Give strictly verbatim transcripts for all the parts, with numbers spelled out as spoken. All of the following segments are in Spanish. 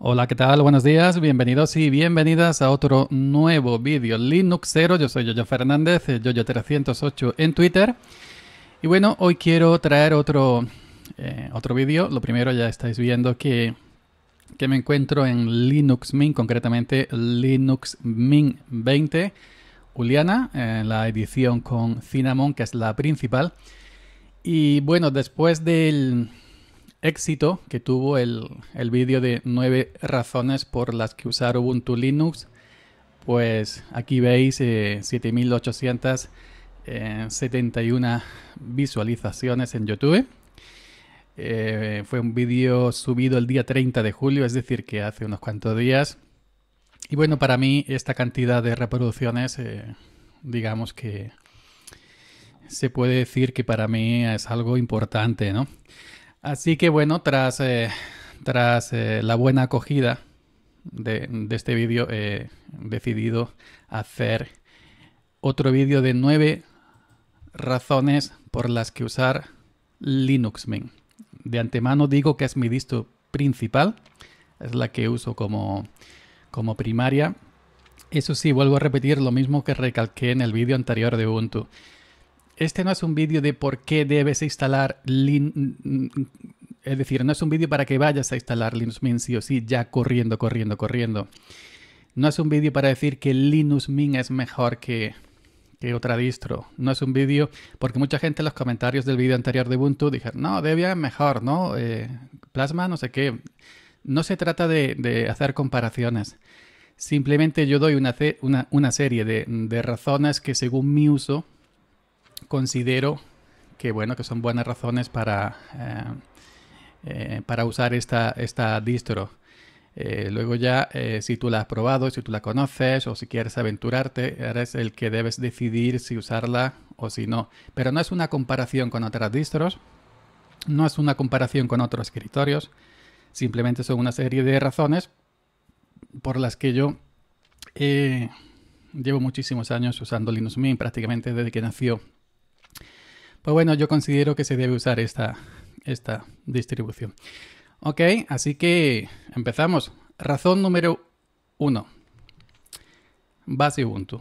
Hola, ¿qué tal? Buenos días, bienvenidos y bienvenidas a otro nuevo vídeo Linuxero. Yo soy YoYo Fernández, yoyo trescientos ocho en Twitter. Y bueno, hoy quiero traer otro, eh, otro vídeo. Lo primero, ya estáis viendo que, que me encuentro en Linux Mint, concretamente Linux Mint veinte Ulyana, eh, la edición con Cinnamon, que es la principal. Y bueno, después del éxito que tuvo el, el vídeo de nueve razones por las que usar Ubuntu Linux, pues aquí veis eh, siete mil ochocientas setenta y una visualizaciones en YouTube. Eh, fue un vídeo subido el día treinta de julio, es decir, que hace unos cuantos días. Y bueno, para mí esta cantidad de reproducciones, eh, digamos que se puede decir que para mí es algo importante, ¿no? Así que bueno, tras, eh, tras eh, la buena acogida de, de este vídeo, eh, he decidido hacer otro vídeo de nueve razones por las que usar Linux Mint. De antemano digo que es mi distro principal, es la que uso como, como primaria. Eso sí, vuelvo a repetir lo mismo que recalqué en el vídeo anterior de Ubuntu. Este no es un vídeo de por qué debes instalar Linux, es decir, no es un vídeo para que vayas a instalar Linux Mint sí o sí, ya corriendo, corriendo, corriendo. No es un vídeo para decir que Linux Mint es mejor que, que otra distro. No es un vídeo, porque mucha gente en los comentarios del vídeo anterior de Ubuntu dijeron, no, Debian es mejor, ¿no? Eh, Plasma, no sé qué. No se trata de, de hacer comparaciones. Simplemente yo doy una, una, una serie de, de razones que según mi uso considero que bueno, que son buenas razones para, eh, eh, para usar esta, esta distro. Eh, luego ya, eh, si tú la has probado, si tú la conoces o si quieres aventurarte, eres el que debes decidir si usarla o si no. Pero no es una comparación con otras distros, no es una comparación con otros escritorios, simplemente son una serie de razones por las que yo eh, llevo muchísimos años usando Linux Mint, prácticamente desde que nació. Pues bueno, yo considero que se debe usar esta, esta distribución. Ok, así que empezamos. Razón número uno. Base Ubuntu.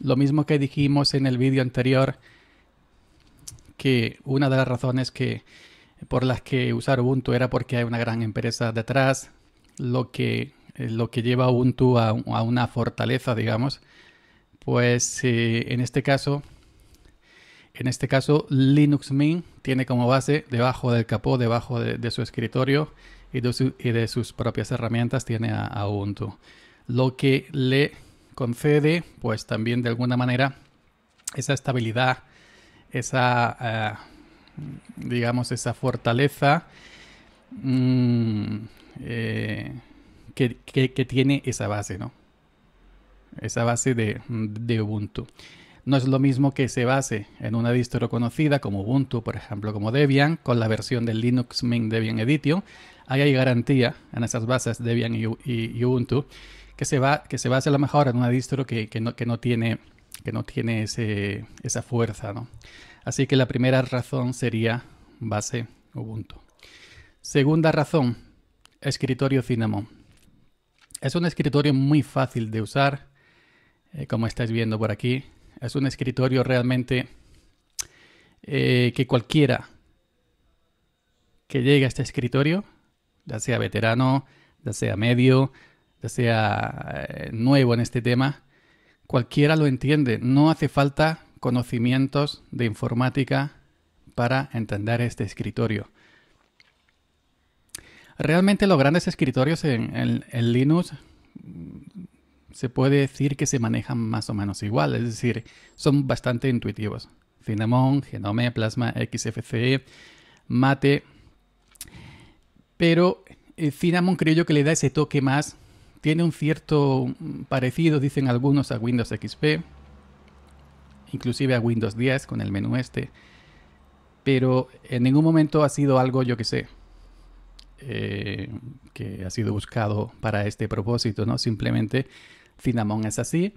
Lo mismo que dijimos en el vídeo anterior, que una de las razones que, por las que usar Ubuntu era porque hay una gran empresa detrás, lo que, lo que lleva a Ubuntu a, a una fortaleza, digamos. Pues eh, en este caso... En este caso, Linux Mint tiene como base, debajo del capó, debajo de, de su escritorio y de, su, y de sus propias herramientas, tiene a, a Ubuntu. Lo que le concede, pues también de alguna manera, esa estabilidad, esa, eh, digamos, esa fortaleza mmm, eh, que, que, que tiene esa base, ¿no? Esa base de, de Ubuntu. No es lo mismo que se base en una distro conocida como Ubuntu, por ejemplo, como Debian, con la versión de Linux Mint Debian Edition. Ahí hay garantía en esas bases Debian y, y, y Ubuntu, que se, va, que se base a lo mejor en una distro que, que, no, que no tiene, que no tiene ese, esa fuerza, ¿no? Así que la primera razón sería base Ubuntu. Segunda razón, escritorio Cinnamon. Es un escritorio muy fácil de usar, eh, como estáis viendo por aquí. Es un escritorio realmente eh, que cualquiera que llegue a este escritorio, ya sea veterano, ya sea medio, ya sea eh, nuevo en este tema, cualquiera lo entiende. No hace falta conocimientos de informática para entender este escritorio. Realmente los grandes escritorios en, en, en Linux se puede decir que se manejan más o menos igual, es decir, son bastante intuitivos. Cinnamon, GNOME, Plasma, X F C E, Mate. Pero Cinnamon creo yo que le da ese toque más. Tiene un cierto parecido, dicen algunos, a Windows X P, inclusive a Windows diez con el menú este. Pero en ningún momento ha sido algo, yo que sé, eh, que ha sido buscado para este propósito, ¿no? Simplemente Cinnamon es así.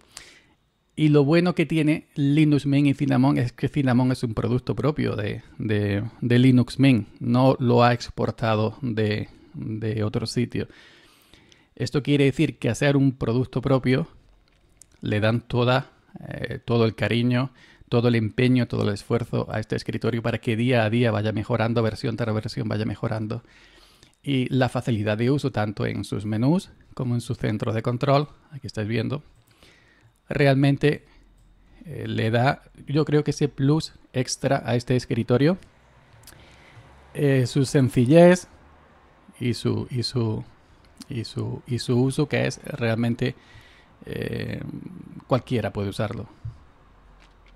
Y lo bueno que tiene Linux Mint y Cinnamon es que Cinnamon es un producto propio de, de, de Linux Mint. No lo ha exportado de, de otro sitio. Esto quiere decir que hacer un producto propio le dan toda, eh, todo el cariño, todo el empeño, todo el esfuerzo a este escritorio para que día a día vaya mejorando, versión tras versión vaya mejorando. Y la facilidad de uso tanto en sus menús como en sus centros de control, aquí estáis viendo, realmente eh, le da, yo creo que ese plus extra a este escritorio. Eh, su sencillez y su, y su, y su, y su uso, que es realmente eh, cualquiera puede usarlo.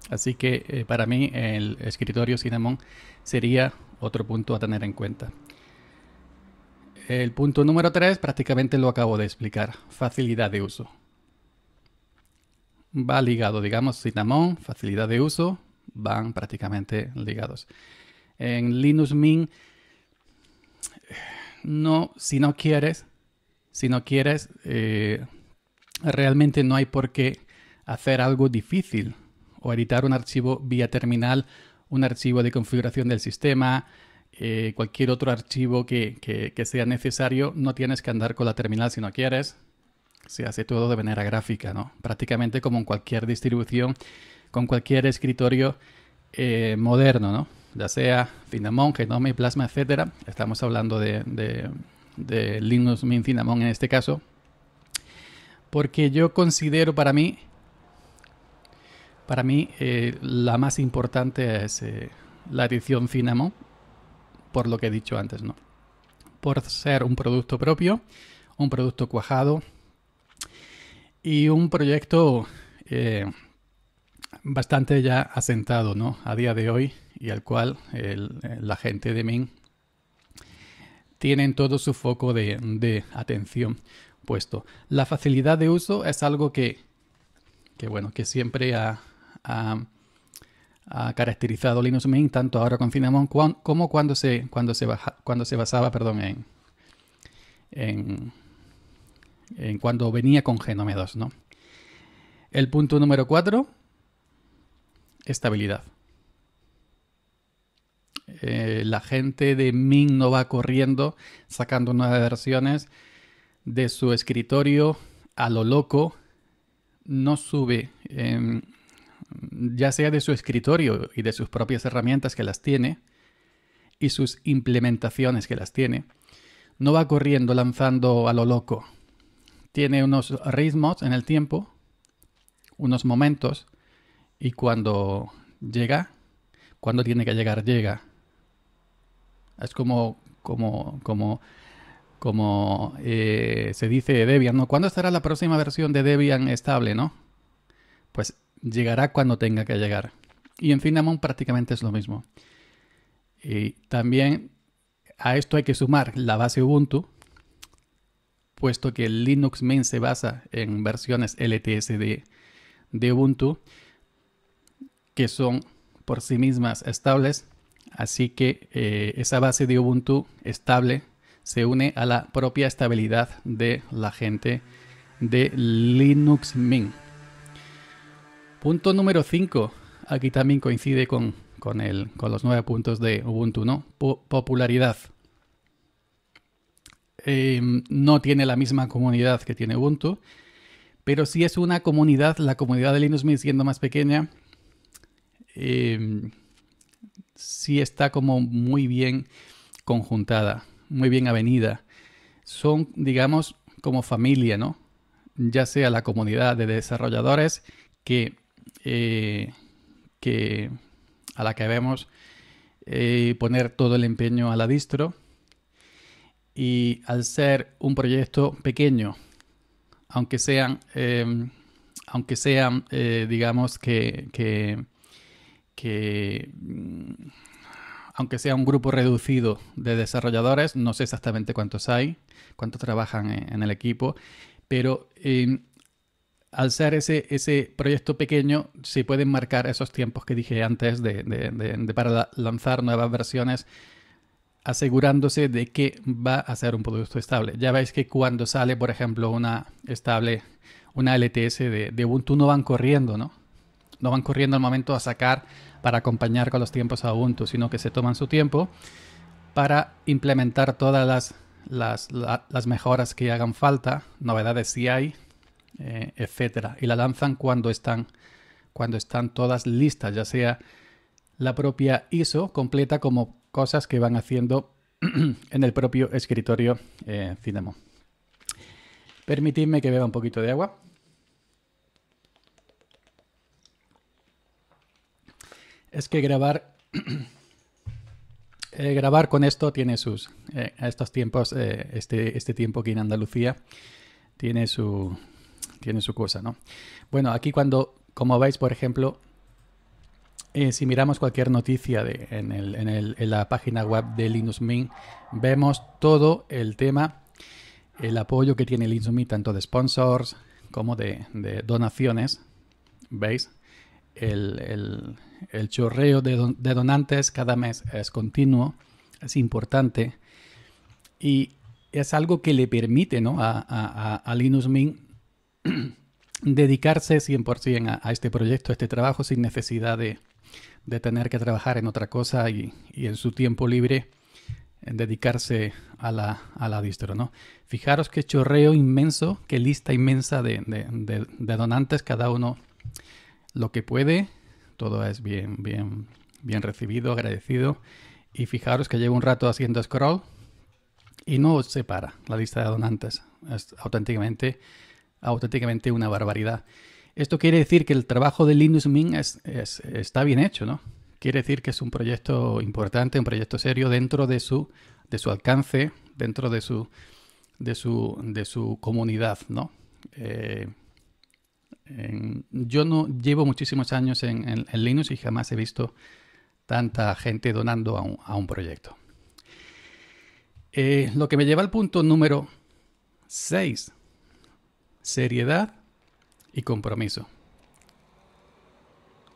Así que eh, para mí el escritorio Cinnamon sería otro punto a tener en cuenta. El punto número tres prácticamente lo acabo de explicar, facilidad de uso. Va ligado, digamos, Cinnamon, facilidad de uso, van prácticamente ligados. En Linux Mint, no, si no quieres, si no quieres, eh, realmente no hay por qué hacer algo difícil. O editar un archivo vía terminal, un archivo de configuración del sistema, eh, cualquier otro archivo que, que, que sea necesario. No tienes que andar con la terminal si no quieres. Se hace todo de manera gráfica, ¿no? Prácticamente como en cualquier distribución, con cualquier escritorio eh, moderno, ¿no? Ya sea Cinnamon, GNOME, Plasma, etcétera. Estamos hablando de, de, de Linux Mint Cinnamon en este caso. Porque yo considero para mí... Para mí, eh, la más importante es eh, la edición Cinnamon, por lo que he dicho antes, ¿no? Por ser un producto propio, un producto cuajado y un proyecto eh, bastante ya asentado, ¿no? A día de hoy, y al cual el, la gente de Mint tienen todo su foco de, de atención puesto. La facilidad de uso es algo que, que bueno, que siempre ha... Ha, ha caracterizado Linux Mint, tanto ahora con Cinnamon cuan, como cuando se, cuando se, baja, cuando se basaba perdón, en, en, en cuando venía con GNOME dos, ¿no? El punto número cuatro, estabilidad. Eh, la gente de Mint no va corriendo sacando nuevas versiones de su escritorio a lo loco, no sube... Eh, ya sea de su escritorio y de sus propias herramientas que las tiene y sus implementaciones que las tiene, no va corriendo lanzando a lo loco. Tiene unos ritmos en el tiempo, unos momentos, y cuando llega, cuando tiene que llegar, llega. Es como, como, como, como eh, se dice de Debian, ¿no? ¿Cuándo estará la próxima versión de Debian estable, no? Pues llegará cuando tenga que llegar. Y en Cinnamon prácticamente es lo mismo. Y también a esto hay que sumar la base Ubuntu, puesto que Linux Mint se basa en versiones L T S de, de Ubuntu, que son por sí mismas estables. Así que eh, esa base de Ubuntu estable se une a la propia estabilidad de la gente de Linux Mint. Punto número cinco, aquí también coincide con, con, el, con los nueve puntos de Ubuntu, ¿no? Po- popularidad. Eh, no tiene la misma comunidad que tiene Ubuntu, pero sí es una comunidad, la comunidad de Linux Mint siendo más pequeña, eh, sí está como muy bien conjuntada, muy bien avenida. Son, digamos, como familia, ¿no? Ya sea la comunidad de desarrolladores que... Eh, que a la que debemos eh, poner todo el empeño a la distro, y al ser un proyecto pequeño, aunque sean eh, aunque sean eh, digamos que, que, que aunque sea un grupo reducido de desarrolladores, no sé exactamente cuántos hay, cuántos trabajan en el equipo, pero eh, al ser ese, ese proyecto pequeño, se pueden marcar esos tiempos que dije antes de, de, de, de para lanzar nuevas versiones, asegurándose de que va a ser un producto estable. Ya veis que cuando sale, por ejemplo, una estable, una L T S de, de Ubuntu, no van corriendo, ¿no? No van corriendo al momento a sacar para acompañar con los tiempos a Ubuntu, sino que se toman su tiempo para implementar todas las, las, la, las mejoras que hagan falta, novedades si hay, eh, etcétera. Y la lanzan cuando están, cuando están todas listas, ya sea la propia I S O completa como cosas que van haciendo en el propio escritorio eh, Cinnamon. Permitidme que beba un poquito de agua. Es que grabar, eh, grabar con esto tiene sus... Eh, a estos tiempos, eh, este, este tiempo aquí en Andalucía tiene su, tiene su cosa, ¿no? Bueno, aquí cuando, como veis, por ejemplo... Eh, si miramos cualquier noticia de, en, el, en, el, en la página web de Linux Mint, vemos todo el tema, el apoyo que tiene Linux Mint, tanto de sponsors como de, de donaciones. ¿Veis? El, el, el chorreo de, don, de donantes cada mes es continuo, es importante y es algo que le permite, ¿no?, a, a, a Linux Mint dedicarse cien por cien a, a este proyecto, a este trabajo, sin necesidad de de tener que trabajar en otra cosa y, y en su tiempo libre en dedicarse a la, a la distro, ¿no? Fijaros qué chorreo inmenso, qué lista inmensa de, de, de, de donantes, cada uno lo que puede, todo es bien, bien, bien recibido, agradecido, y fijaros que llevo un rato haciendo scroll y no se para la lista de donantes, es auténticamente, auténticamente una barbaridad. Esto quiere decir que el trabajo de Linux Mint es, es, está bien hecho, ¿no? Quiere decir que es un proyecto importante, un proyecto serio dentro de su, de su alcance, dentro de su, de su, de su comunidad, ¿no? Eh, en, yo no llevo muchísimos años en, en, en Linux y jamás he visto tanta gente donando a un, a un proyecto. Eh, lo que me lleva al punto número seis, seriedad y compromiso.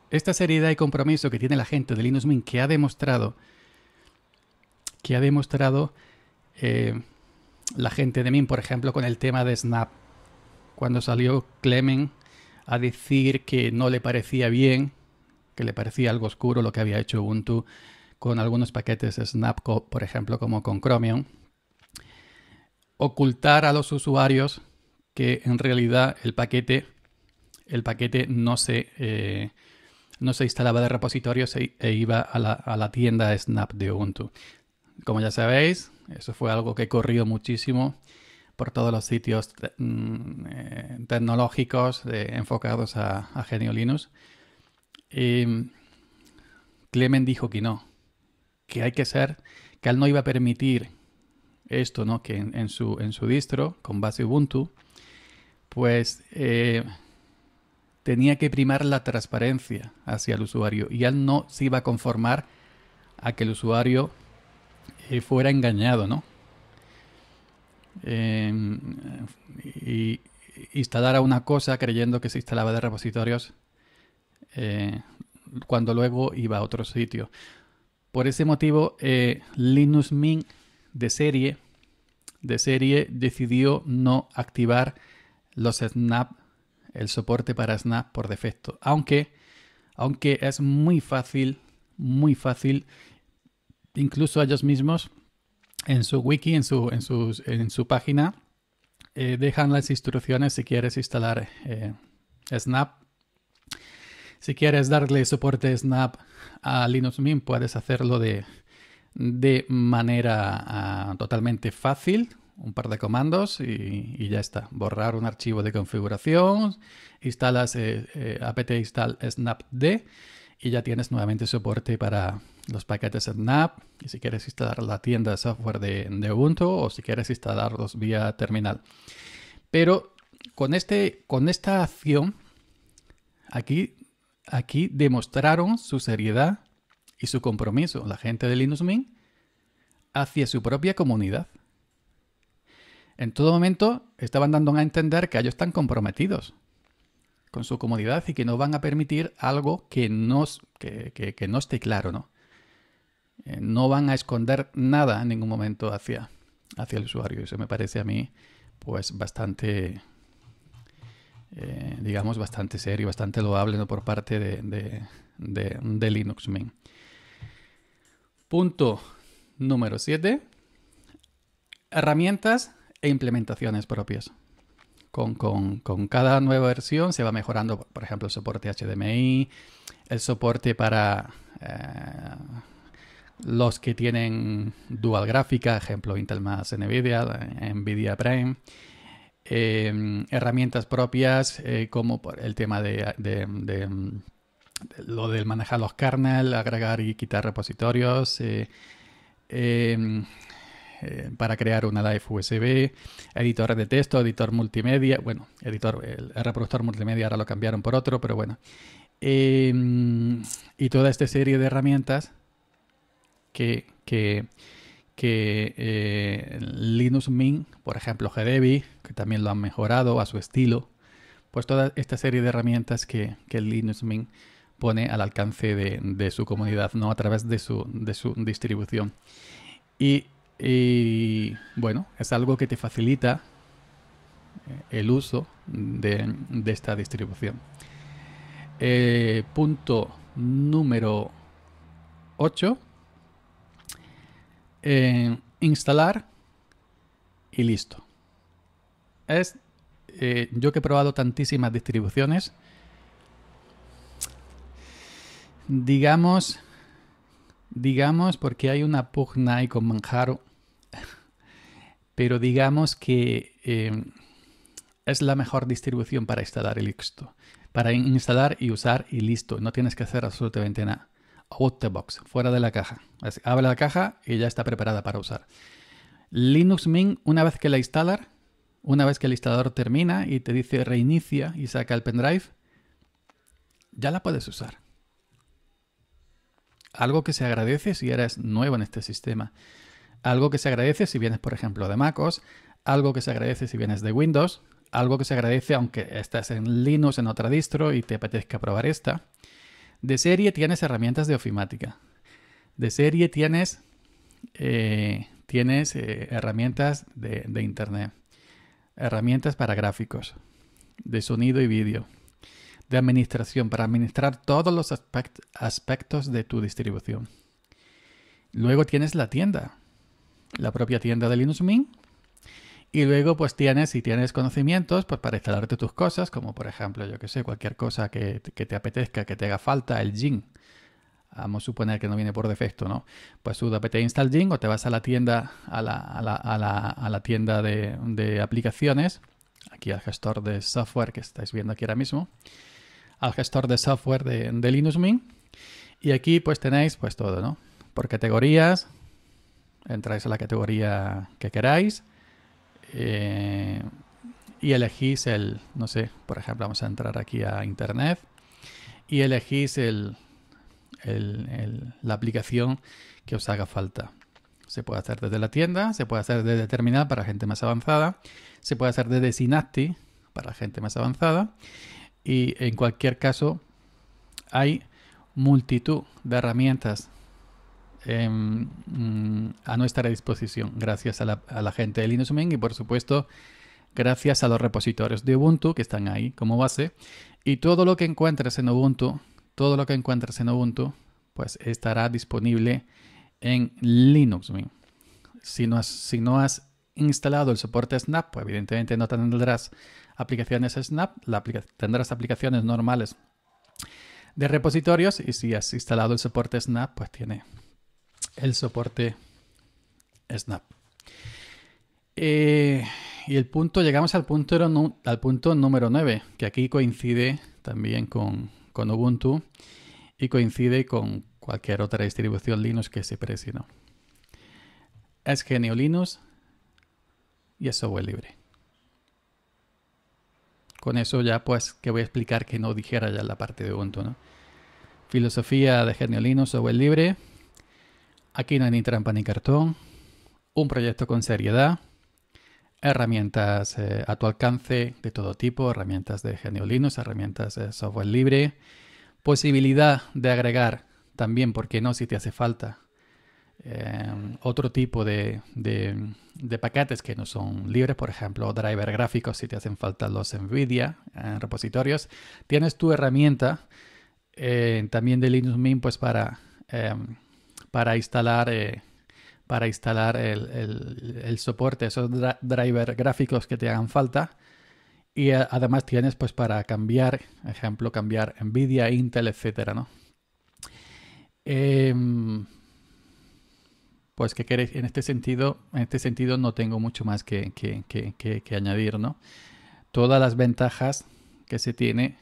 Esta seriedad y compromiso que tiene la gente de Linux Mint, que ha demostrado que ha demostrado eh, la gente de Mint, por ejemplo, con el tema de Snap, cuando salió Clement a decir que no le parecía bien, que le parecía algo oscuro lo que había hecho Ubuntu con algunos paquetes Snap, por ejemplo, como con Chromium, ocultar a los usuarios que en realidad el paquete el paquete no se, eh, no se instalaba de repositorio se, e iba a la, a la tienda Snap de Ubuntu. Como ya sabéis, eso fue algo que corrió muchísimo por todos los sitios te, eh, tecnológicos eh, enfocados a, a G N U Linux. Eh, Clement dijo que no, que hay que ser, que él no iba a permitir esto, ¿no?, que en, en, su, en su distro, con base Ubuntu, pues... Eh, tenía que primar la transparencia hacia el usuario y él no se iba a conformar a que el usuario eh, fuera engañado, ¿no? Eh, y instalara una cosa creyendo que se instalaba de repositorios eh, cuando luego iba a otro sitio. Por ese motivo, eh, Linux Mint de serie, de serie decidió no activar los snaps, el soporte para Snap por defecto, aunque, aunque es muy fácil, muy fácil, incluso ellos mismos en su wiki, en su, en sus, en su página, eh, dejan las instrucciones si quieres instalar eh, Snap. Si quieres darle soporte Snap a Linux Mint, puedes hacerlo de, de manera uh, totalmente fácil. Un par de comandos y, y ya está. Borrar un archivo de configuración, instalas eh, eh, apt install snapd y ya tienes nuevamente soporte para los paquetes Snap. Y si quieres instalar la tienda de software de, de Ubuntu o si quieres instalarlos vía terminal. Pero con, este, con esta acción, aquí, aquí demostraron su seriedad y su compromiso, la gente de Linux Mint, hacia su propia comunidad. En todo momento estaban dando a entender que ellos están comprometidos con su comunidad y que no van a permitir algo que no, que, que, que no esté claro, ¿no? Eh, no van a esconder nada en ningún momento hacia, hacia el usuario. Eso me parece a mí pues bastante, eh, digamos, bastante serio, bastante loable, ¿no?, por parte de, de, de, de Linux Mint. Punto número siete. herramientas e implementaciones propias. Con, con, con cada nueva versión se va mejorando, por ejemplo, el soporte H D M I, el soporte para eh, los que tienen dual gráfica, ejemplo Intel más Nvidia, Nvidia Prime, eh, herramientas propias eh, como el tema de, de, de, de lo del manejar los kernel, agregar y quitar repositorios, eh, eh, para crear una live U S B, editor de texto, editor multimedia, bueno, editor, el reproductor multimedia ahora lo cambiaron por otro, pero bueno. Eh, y toda esta serie de herramientas que, que, que eh, Linux Mint, por ejemplo GDebi, que también lo han mejorado a su estilo, pues toda esta serie de herramientas que, que Linux Mint pone al alcance de, de su comunidad, ¿no? A través de su, de su distribución. Y Y bueno, es algo que te facilita el uso de, de esta distribución. Eh, punto número ocho. Eh, instalar y listo. Es, eh, yo que he probado tantísimas distribuciones, digamos... Digamos, porque hay una pugna ahí con Manjaro, pero digamos que eh, es la mejor distribución para instalar y listo. Para instalar y usar y listo. No tienes que hacer absolutamente nada. Out the box, fuera de la caja. Así, abre la caja y ya está preparada para usar. Linux Mint, una vez que la instalas, una vez que el instalador termina y te dice reinicia y saca el pendrive, ya la puedes usar. Algo que se agradece si eres nuevo en este sistema. Algo que se agradece si vienes, por ejemplo, de MacOS. Algo que se agradece si vienes de Windows. Algo que se agradece aunque estés en Linux, en otra distro, y te apetezca probar esta. De serie tienes herramientas de ofimática. De serie tienes, eh, tienes eh, herramientas de, de Internet. Herramientas para gráficos. De sonido y vídeo. De administración, para administrar todos los aspect- aspectos de tu distribución. Luego tienes la tienda, la propia tienda de Linux Mint. Y luego pues tienes, si tienes conocimientos, pues para instalarte tus cosas, como por ejemplo, yo que sé, cualquier cosa que, que te apetezca, que te haga falta, el Gin. Vamos a suponer que no viene por defecto, ¿no? Pues sudo apt install Gin o te vas a la tienda, a la, a la, a la, a la tienda de, de aplicaciones, aquí al gestor de software que estáis viendo aquí ahora mismo. Al gestor de software de, de Linux Mint, y aquí pues tenéis pues todo, ¿no? Por categorías, entráis a la categoría que queráis eh, y elegís el, no sé, por ejemplo vamos a entrar aquí a Internet y elegís el, el, el, la aplicación que os haga falta. Se puede hacer desde la tienda, se puede hacer desde terminal para gente más avanzada, se puede hacer desde Synaptic para gente más avanzada. Y en cualquier caso, hay multitud de herramientas eh, a nuestra disposición, gracias a la, a la gente de Linux Mint y, por supuesto, gracias a los repositorios de Ubuntu que están ahí como base. Y todo lo que encuentres en Ubuntu, todo lo que encuentres en Ubuntu, pues estará disponible en Linux Mint. Si no has, si no has instalado el soporte Snap, pues evidentemente no tendrás aplicaciones Snap, la aplica- tendrás aplicaciones normales de repositorios, y si has instalado el soporte Snap, pues tiene el soporte Snap. Eh, y el punto, llegamos al punto, al punto número nueve, que aquí coincide también con, con Ubuntu y coincide con cualquier otra distribución Linux que se precie, ¿no? Es G N U Linux y es software libre. Con eso ya pues que voy a explicar que no dijera ya la parte de Ubuntu, ¿no? Filosofía de G N U Linux, software libre. Aquí no hay ni trampa ni cartón. Un proyecto con seriedad. Herramientas eh, a tu alcance de todo tipo. Herramientas de G N U Linux, herramientas de software libre. Posibilidad de agregar también, porque no, si te hace falta, Eh, otro tipo de, de, de paquetes que no son libres, por ejemplo, driver gráficos si te hacen falta los Nvidia eh, repositorios. Tienes tu herramienta eh, también de Linux Mint pues para, eh, para instalar eh, para instalar el, el, el soporte, esos drivers gráficos que te hagan falta. Y además tienes pues para cambiar, ejemplo, cambiar Nvidia, Intel, etcétera, ¿no? Eh, pues que queréis, en este sentido, en este sentido no tengo mucho más que, que, que, que, que añadir, ¿no? Todas las ventajas que se tiene,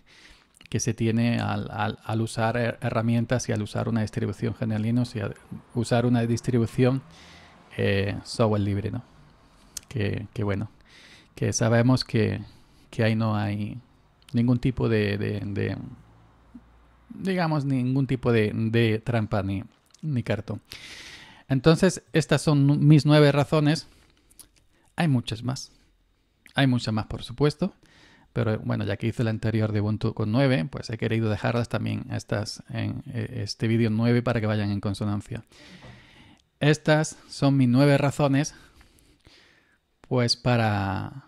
que se tiene al, al, al usar herramientas y al usar una distribución general Linux y al usar una distribución eh, software libre, ¿no? Que, que bueno, que sabemos que, que ahí no hay ningún tipo de, de, de digamos, ningún tipo de, de trampa ni, ni cartón. Entonces, estas son mis nueve razones. Hay muchas más. Hay muchas más, por supuesto. Pero bueno, ya que hice la anterior de Ubuntu con nueve, pues he querido dejarlas también estas en este vídeo nueve para que vayan en consonancia. Estas son mis nueve razones pues para,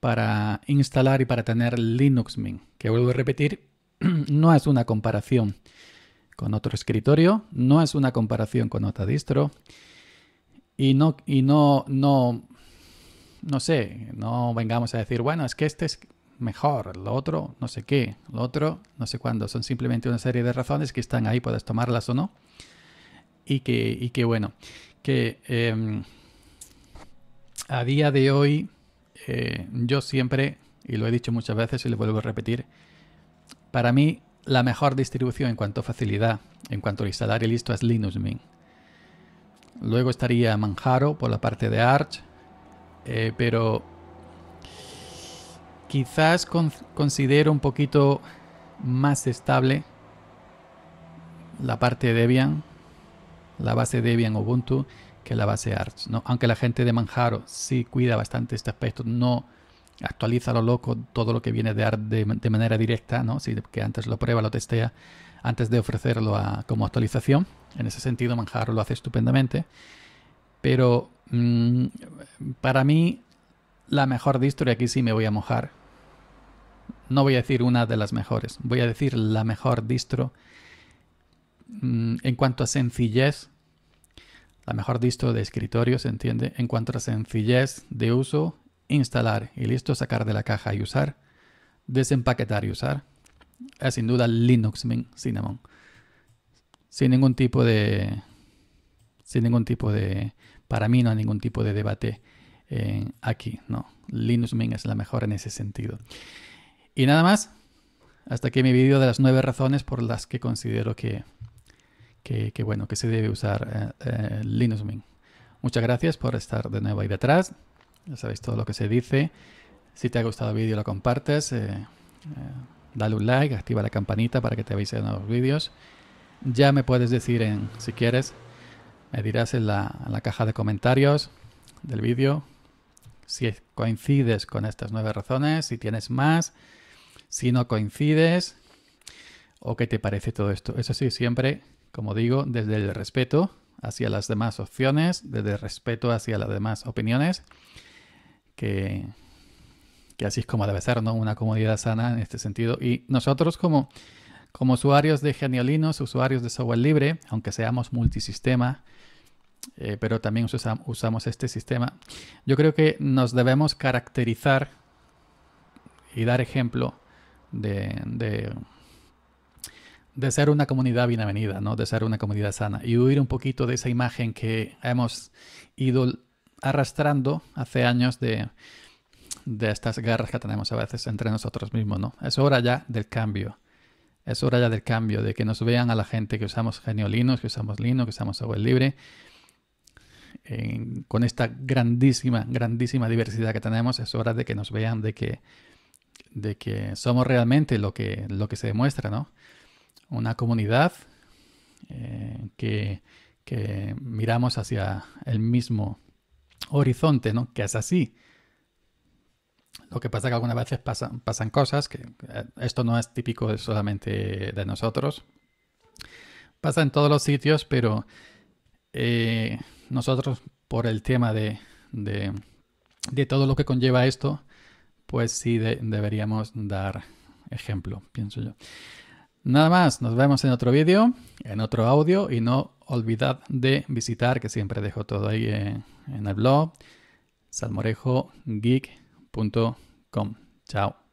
para instalar y para tener Linux Mint. Que vuelvo a repetir, no es una comparación con otro escritorio, no es una comparación con otra distro y no, y no, no, no sé, no vengamos a decir, bueno, es que este es mejor, lo otro, no sé qué, lo otro, no sé cuándo. Son simplemente una serie de razones que están ahí, puedes tomarlas o no. Y que, y que bueno, que eh, a día de hoy eh, yo siempre, y lo he dicho muchas veces y lo vuelvo a repetir, para mí, la mejor distribución en cuanto a facilidad, en cuanto a instalar y listo, es Linux Mint. Luego estaría Manjaro por la parte de Arch, eh, pero quizás con, considero un poquito más estable la parte Debian, la base Debian Ubuntu, que la base Arch, ¿no? Aunque la gente de Manjaro sí cuida bastante este aspecto, no actualiza lo loco todo lo que viene de Arch de, de manera directa, ¿no? Sí, que antes lo prueba, lo testea, antes de ofrecerlo a, como actualización. En ese sentido, Manjaro lo hace estupendamente. Pero mmm, para mí, la mejor distro, y aquí sí me voy a mojar, no voy a decir una de las mejores, voy a decir la mejor distro mmm, en cuanto a sencillez, la mejor distro de escritorio, se entiende, en cuanto a sencillez de uso, instalar y listo, sacar de la caja y usar, desempaquetar y usar, es sin duda Linux Mint Cinnamon, sin ningún tipo de sin ningún tipo de para mí no hay ningún tipo de debate eh, aquí, no, Linux Mint es la mejor en ese sentido. Y nada más, hasta aquí mi vídeo de las nueve razones por las que considero que que, que bueno, que se debe usar eh, eh, Linux Mint. Muchas gracias por estar de nuevo ahí detrás. Ya sabéis todo lo que se dice. Si te ha gustado el vídeo, lo compartes. Eh, eh, dale un like, activa la campanita para que te avisen nuevos vídeos. Ya me puedes decir, en, si quieres, me dirás en la, en la caja de comentarios del vídeo si coincides con estas nueve razones, si tienes más, si no coincides o qué te parece todo esto. Eso sí, siempre, como digo, desde el respeto hacia las demás opciones, desde el respeto hacia las demás opiniones. Que, que así es como debe ser, ¿no? Una comunidad sana en este sentido. Y nosotros como, como usuarios de G N U Linux, usuarios de software libre, aunque seamos multisistema, eh, pero también usa, usamos este sistema, yo creo que nos debemos caracterizar y dar ejemplo de, de, de ser una comunidad bienvenida, ¿no? De ser una comunidad sana y huir un poquito de esa imagen que hemos ido arrastrando hace años de, de estas guerras que tenemos a veces entre nosotros mismos, ¿no? Es hora ya del cambio. Es hora ya del cambio, de que nos vean a la gente que usamos G N U Linux, que usamos Linux, que usamos software libre, eh, con esta grandísima, grandísima diversidad que tenemos. Es hora de que nos vean, de que, de que somos realmente lo que, lo que se demuestra, ¿no? Una comunidad eh, que, que miramos hacia el mismo horizonte, ¿no? Que es así. Lo que pasa es que algunas veces pasan, pasan cosas, que esto no es típico solamente de nosotros. Pasa en todos los sitios, pero eh, nosotros por el tema de, de, de todo lo que conlleva esto, pues sí de, deberíamos dar ejemplo, pienso yo. Nada más, nos vemos en otro vídeo, en otro audio y no olvidad de visitar, que siempre dejo todo ahí en, en el blog, salmorejogeek punto com. Chao.